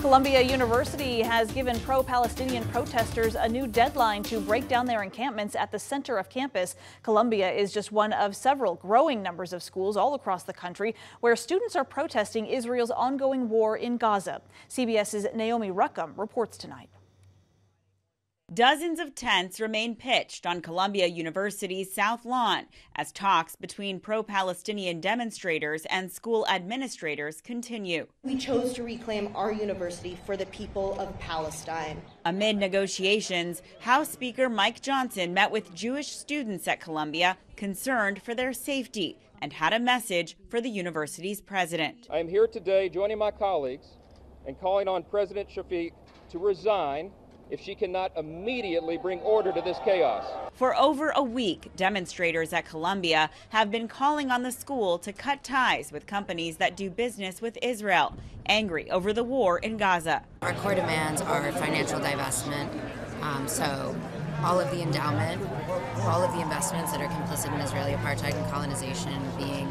Columbia University has given pro-Palestinian protesters a new deadline to break down their encampments at the center of campus. Columbia is just one of several growing numbers of schools all across the country where students are protesting Israel's ongoing war in Gaza. CBS's Naomi Ruckham reports tonight. Dozens of tents remain pitched on Columbia University's South Lawn as talks between pro-Palestinian demonstrators and school administrators continue. We chose to reclaim our university for the people of Palestine. Amid negotiations, House Speaker Mike Johnson met with Jewish students at Columbia concerned for their safety and had a message for the university's president. I am here today joining my colleagues and calling on President Shafiq to resign if she cannot immediately bring order to this chaos. For over a week, demonstrators at Columbia have been calling on the school to cut ties with companies that do business with Israel, angry over the war in Gaza. Our core demands are financial divestment, so all of the endowment, all of the investments that are complicit in Israeli apartheid and colonization being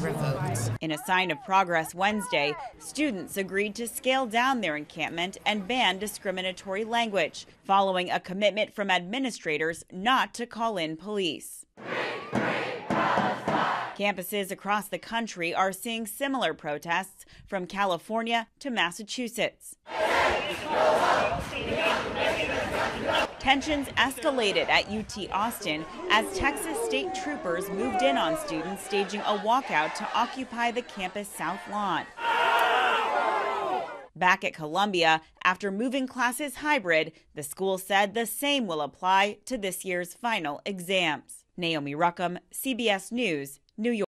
revoked. In a sign of progress Wednesday, students agreed to scale down their encampment and ban discriminatory language, following a commitment from administrators not to call in police. Campuses across the country are seeing similar protests from California to Massachusetts. Tensions escalated at UT Austin as Texas state troopers moved in on students staging a walkout to occupy the campus South Lawn. Back at Columbia, after moving classes hybrid, the school said the same will apply to this year's final exams. Naomi Ruckham, CBS News, New York.